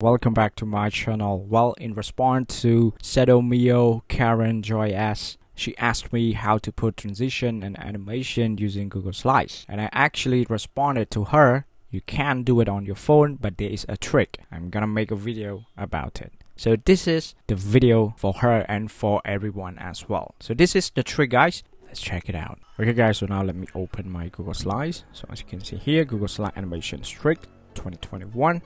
Welcome back to my channel. Well, in response to Seto Mio, Karen Joy S., she asked me how to put transition and animation using Google Slides. And I actually responded to her, you can do it on your phone, but there is a trick. I'm gonna make a video about it. So this is the video for her and for everyone as well. So this is the trick, guys. Let's check it out. Okay guys, so now let me open my Google Slides. So as you can see here, Google Slide Animation Trick 2021.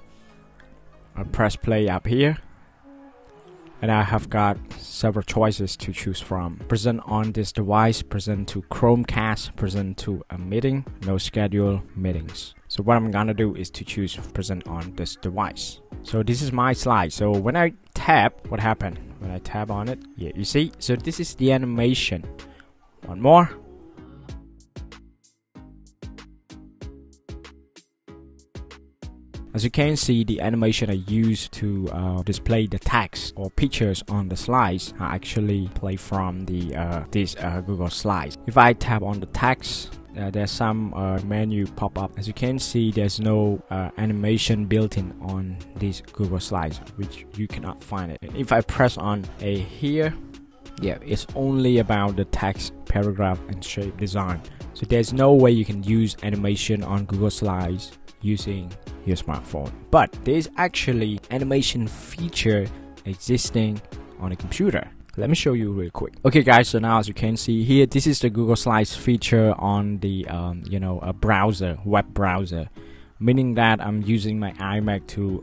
I'll press play up here, and I have got several choices to choose from. Present on this device, present to Chromecast, present to a meeting, no schedule meetings. So what I'm gonna do is to choose present on this device. So this is my slide. So when I tap, what happened? When I tap on it, yeah, you see? So this is the animation. One more. As you can see, the animation I use to display the text or pictures on the slides are actually play from the this Google Slides. If I tap on the text, there's some menu pop up. As you can see, there's no animation built in on these Google Slides, which you cannot find it. And if I press on A here, yeah, it's only about the text, paragraph, and shape design. So there's no way you can use animation on Google Slides using your smartphone, but there's actually animation feature existing on a computer. Let me show you real quick. Okay guys, so now as you can see here, this is the Google Slides feature on the a browser, web browser, meaning that I'm using my iMac to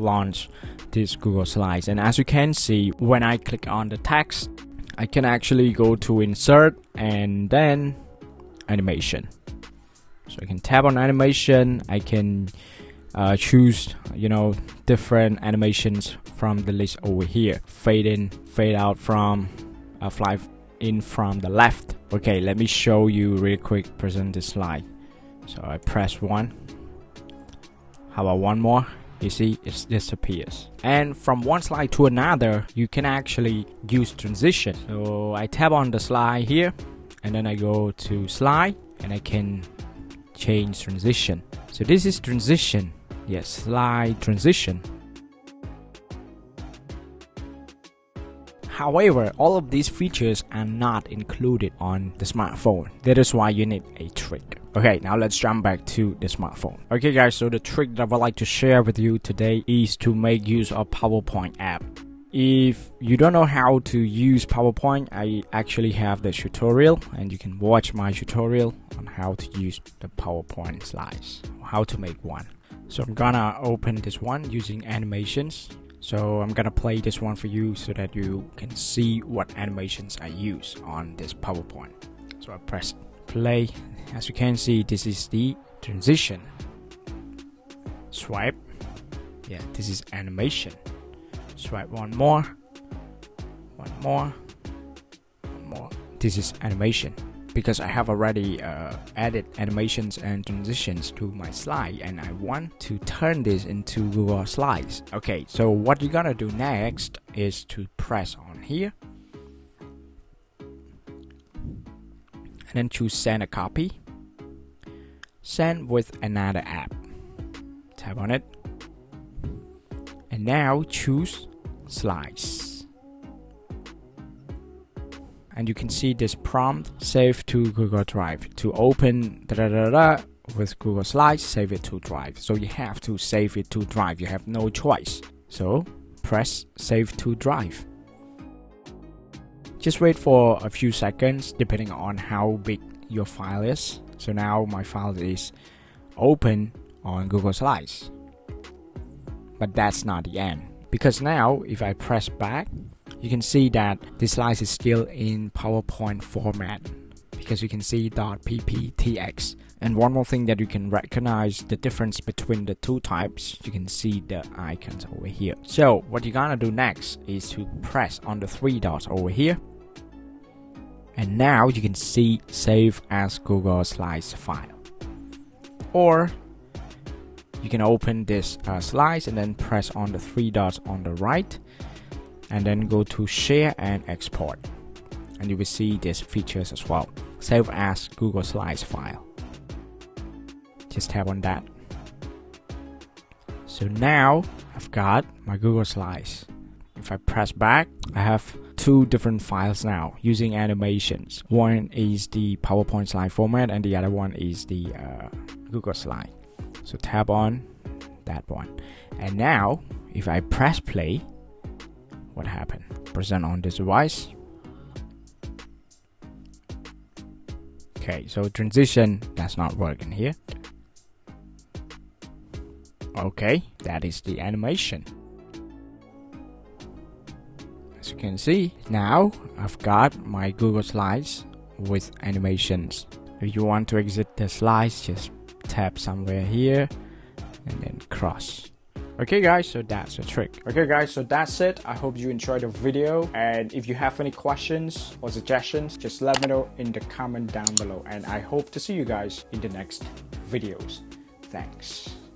launch this Google Slides. And as you can see, when I click on the text, I can actually go to insert and then animation. So I can tap on animation, I can choose, different animations from the list over here. Fade in, fade out from, fly in from the left. Okay, let me show you real quick, present this slide. So I press one. How about one more? You see, it disappears. And from one slide to another, you can actually use transition. So I tap on the slide here, and then I go to slide, and I can change transition. So this is transition. Yes, slide transition. However, all of these features are not included on the smartphone. That is why you need a trick. Okay, now let's jump back to the smartphone. Okay guys, so the trick that I would like to share with you today is to make use of PowerPoint app. If you don't know how to use PowerPoint, I actually have the tutorial, and you can watch my tutorial on how to use the PowerPoint slides, how to make one. So I'm gonna open this one using animations. So I'm gonna play this one for you so that you can see what animations I use on this PowerPoint. So I press play. As you can see, this is the transition. Swipe. Yeah, this is animation. Swipe one more. This is animation, because I have already added animations and transitions to my slide, and I want to turn this into Google Slides. Okay, so what you're gonna do next is to press on here and then choose send a copy, send with another app, tap on it, and now choose Slides. And you can see this prompt, save to Google Drive to open with Google Slides, save it to Drive. So you have to save it to Drive, you have no choice. So press save to Drive. Just wait for a few seconds depending on how big your file is. So now my file is open on Google Slides. But that's not the end, because now if I press back, you can see that this slide is still in PowerPoint format, because you can see .pptx. And one more thing that you can recognize the difference between the two types, you can see the icons over here. So what you're gonna do next is to press on the three dots over here, and now you can see save as Google Slides file, or you can open this slides and then press on the three dots on the right, and then go to share and export, and you will see these features as well. Save as Google Slides file. Just tap on that. So now I've got my Google Slides. If I press back, I have two different files now using animations. One is the PowerPoint slide format and the other one is the Google Slide. So tap on that one. And now if I press play, what happened? Present on this device. Okay, so transition does not work in here. Okay, that is the animation. As you can see, now I've got my Google Slides with animations. If you want to exit the slides, just tap somewhere here and then cross. Okay guys, so that's the trick. Okay guys, so that's it. I hope you enjoyed the video, and if you have any questions or suggestions, just let me know in the comment down below, and I hope to see you guys in the next videos. Thanks.